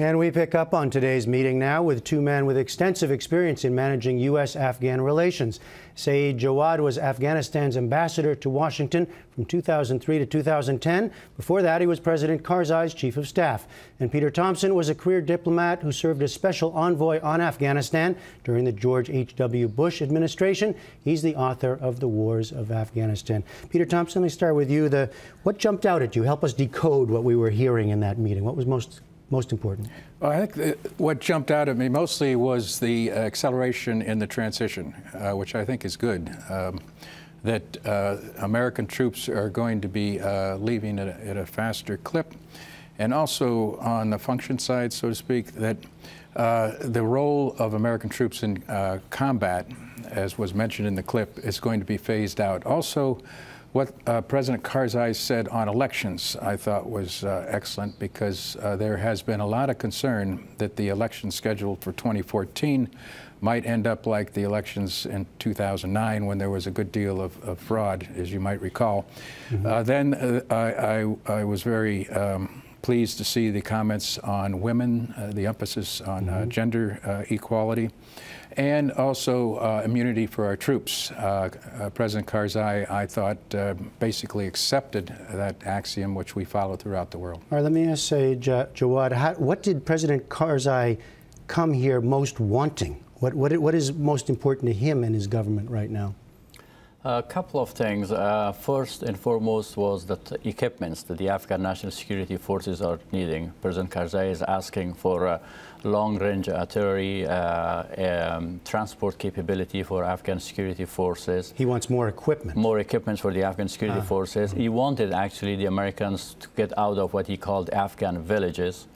And we pick up on today's meeting now with two men with extensive experience in managing U.S.-Afghan relations. Said Jawad was Afghanistan's ambassador to Washington from 2003 to 2010. Before that, he was President Karzai's chief of staff. And Peter Thompsen was a career diplomat who served as special envoy on Afghanistan during the George H.W. Bush administration. He's the author of The Wars of Afghanistan. Peter Thompsen, let me start with you. What jumped out at you? Help us decode what we were hearing in that meeting. What was most important? Well, I think what jumped out at me mostly was the acceleration in the transition, which I think is good, that American troops are going to be leaving at a faster clip. And also on the function side, so to speak, that the role of American troops in combat, as was mentioned in the clip, is going to be phased out. Also, what President Karzai said on elections, I thought was excellent, because there has been a lot of concern that the election scheduled for 2014 might end up like the elections in 2009, when there was a good deal of fraud, as you might recall. Mm-hmm. Then I was very pleased to see the comments on women, the emphasis on gender equality, and also immunity for our troops. President Karzai, I thought, basically accepted that axiom, which we follow throughout the world. All right, let me ask Jawad, what did President Karzai come here most wanting? What is most important to him and his government right now? A couple of things. First and foremost was that equipments that the Afghan National Security Forces are needing. President Karzai is asking for long-range artillery transport capability for Afghan security forces. He wants more equipment. More equipment for the Afghan security forces. He wanted, actually, the Americans to get out of what he called Afghan villages.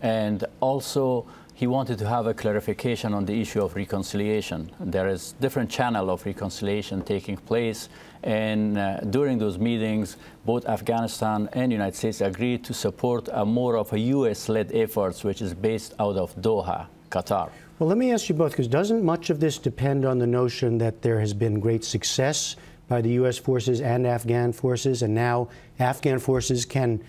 And also, he wanted to have a clarification on the issue of reconciliation. There is different channel of reconciliation taking place, and during those meetings, both Afghanistan and the United States agreed to support a more of a U.S.-led efforts, which is based out of Doha, Qatar. Well, let me ask you both, because doesn't much of this depend on the notion that there has been great success by the U.S. forces and Afghan forces, and now Afghan forces can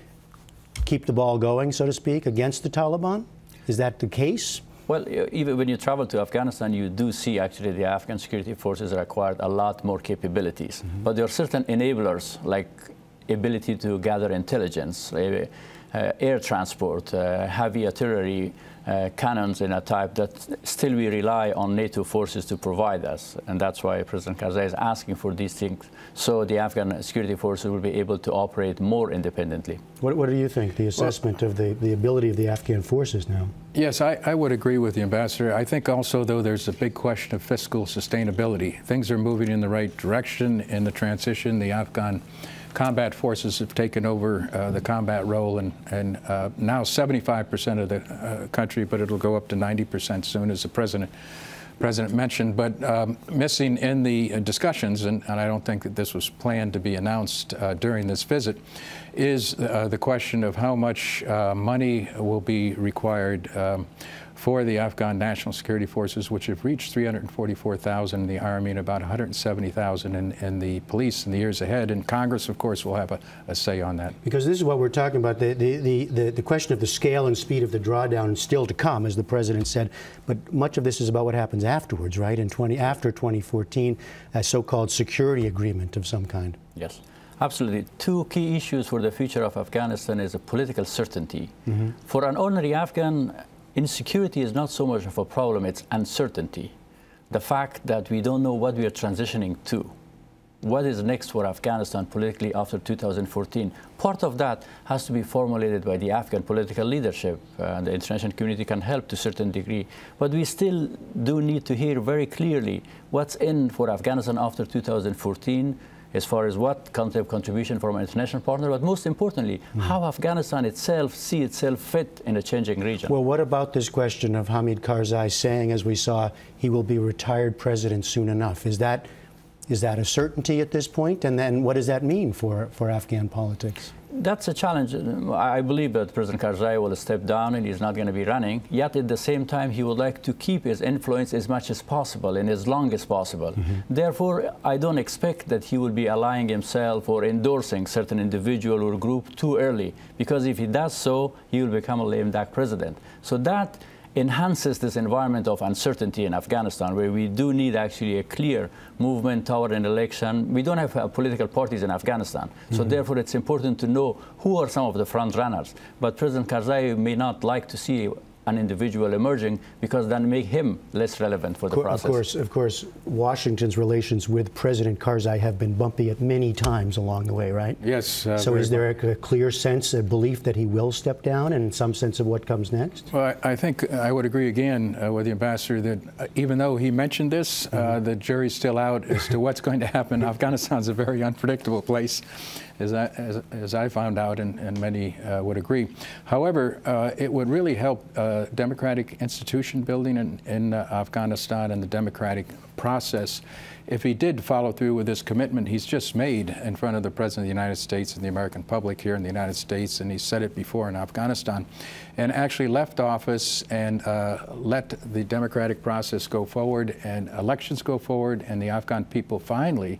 keep the ball going, so to speak, against the Taliban? Is that the case? Well, even when you travel to Afghanistan, you do see actually the Afghan security forces acquired a lot more capabilities. Mm-hmm. But there are certain enablers, like ability to gather intelligence, air transport, heavy artillery, cannons in a type that still we rely on NATO forces to provide us. And that's why President Karzai is asking for these things, so the Afghan security forces will be able to operate more independently. What do you think, the assessment of the ability of the Afghan forces now? Yes, I would agree with the ambassador. I think also, though, there's a big question of fiscal sustainability. Things are moving in the right direction in the transition. The Afghan combat forces have taken over the combat role, and now 75% of the country, but it'll go up to 90% soon, as the president mentioned. But missing in the discussions, and I don't think that this was planned to be announced during this visit, is the question of how much money will be required for the Afghan National Security Forces, which have reached 344,000 in the Army and about 170,000 in the police in the years ahead. And Congress, of course, will have a say on that. Because this is what we're talking about, the question of the scale and speed of the drawdown is still to come, as the President said. But much of this is about what happens afterwards, right? After 2014, a so-called security agreement of some kind. Yes. Absolutely. Two key issues for the future of Afghanistan is a political certainty. Mm-hmm. For an ordinary Afghan, insecurity is not so much of a problem, it's uncertainty. The fact that we don't know what we are transitioning to. What is next for Afghanistan politically after 2014? Part of that has to be formulated by the Afghan political leadership, and the international community can help to a certain degree. But we still do need to hear very clearly what's in for Afghanistan after 2014, as far as what contribution from an international partner, but most importantly, how Afghanistan itself see itself fit in a changing region. Well, what about this question of Hamid Karzai saying, as we saw, he will be retired president soon enough? Is that a certainty at this point? And then what does that mean for Afghan politics? That's a challenge. I believe that President Karzai will step down and he's not going to be running. Yet at the same time, he would like to keep his influence as much as possible and as long as possible. Therefore, I don't expect that he will be allying himself or endorsing certain individual or group too early, because if he does so, he will become a lame duck president. So that enhances this environment of uncertainty in Afghanistan, where we do need actually a clear movement toward an election. We don't have political parties in Afghanistan, so therefore it's important to know who are some of the front runners. But President Karzai may not like to see an individual emerging, because that make him less relevant for the process. Of course, Washington's relations with President Karzai have been bumpy at many times along the way, right? Yes. So is there a clear sense, a belief that he will step down, and in some sense of what comes next? Well, I think I would agree again with the ambassador that even though he mentioned this, the jury's still out as to what's going to happen. Afghanistan's a very unpredictable place, as I found out, and many would agree. However, it would really help democratic institution building in Afghanistan and the democratic process if he did follow through with this commitment he's just made in front of the President of the United States and the American public here in the United States, and he said it before in Afghanistan, and actually left office and let the democratic process go forward and elections go forward, and the Afghan people finally,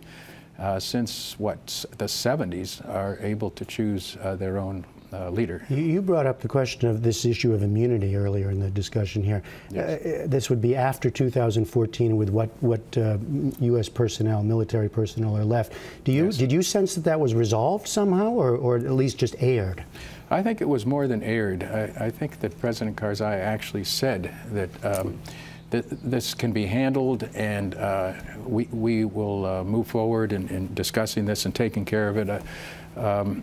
since what, the 70s, are able to choose their own leader. You brought up the question of this issue of immunity earlier in the discussion here. Yes. This would be after 2014 with what U.S. personnel, military personnel are left. Did you sense that that was resolved somehow, or at least just aired? I think it was more than aired. I think that President Karzai actually said that this can be handled, and we will move forward in discussing this and taking care of it.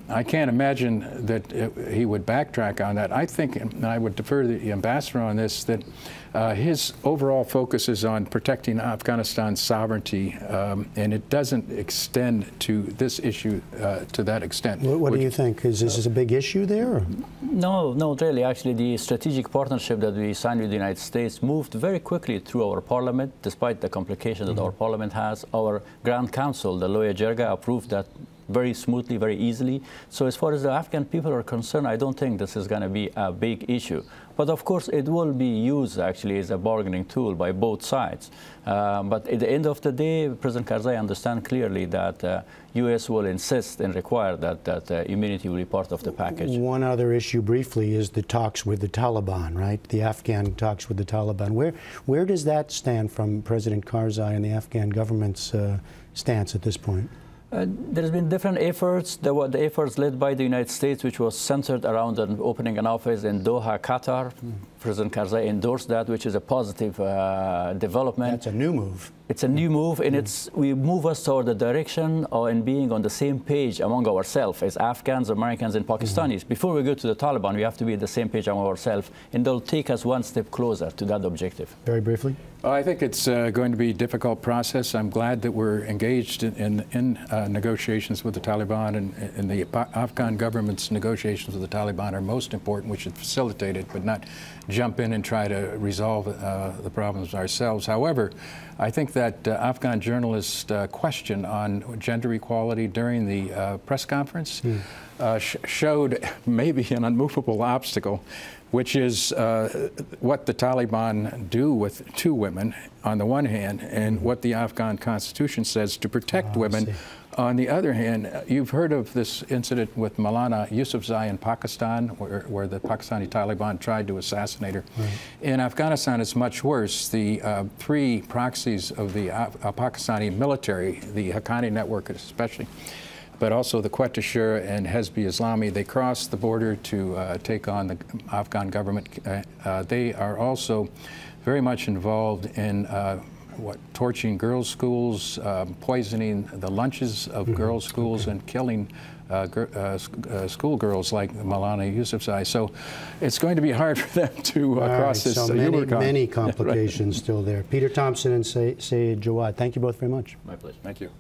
I can't imagine that he would backtrack on that. I think, and I would defer to the ambassador on this, that his overall focus is on protecting Afghanistan's sovereignty, and it doesn't extend to this issue to that extent. What do you think? Is this a big issue there? No, not really. Actually, the strategic partnership that we signed with the United States moved very quickly through our parliament, despite the complications that our parliament has. Our Grand Council, the Loya Jerga, approved that very smoothly, very easily. So as far as the Afghan people are concerned, I don't think this is going to be a big issue. But of course, it will be used actually as a bargaining tool by both sides. But at the end of the day, President Karzai understands clearly that U.S. will insist and require that immunity will be part of the package. One other issue briefly is the talks with the Taliban, right? The Afghan talks with the Taliban. Where does that stand from President Karzai and the Afghan government's stance at this point? There's been different efforts. There were the efforts led by the United States, which was centered around opening an office in Doha, Qatar. President Karzai endorsed that, which is a positive development. That's a new move. It's a new move, and it's we move us toward the direction and being on the same page among ourselves as Afghans, Americans, and Pakistanis. Before we go to the Taliban, we have to be on the same page among ourselves, and they'll take us one step closer to that objective. Very briefly. I think it's going to be a difficult process. I'm glad that we're engaged in negotiations with the Taliban, and the Afghan government's negotiations with the Taliban are most important. We should facilitate it, but not jump in and try to resolve the problems ourselves. However, I think that Afghan journalist question on gender equality during the press conference showed maybe an unmovable obstacle, which is what the Taliban do with two women on the one hand, and what the Afghan Constitution says to protect women on the other hand. You've heard of this incident with Malala Yousafzai in Pakistan, where the Pakistani Taliban tried to assassinate her. In Afghanistan, it's much worse. The three proxies of the Pakistani military, the Haqqani Network especially, but also the Quetta Shura and Hezbi-Islami, they crossed the border to take on the Afghan government. They are also very much involved in torching girls' schools, poisoning the lunches of girls' schools, and killing schoolgirls like Malala Yousafzai. So it's going to be hard for them to cross this. So many complications still there. Peter Thompson and Said Jawad, thank you both very much. My pleasure. Thank you.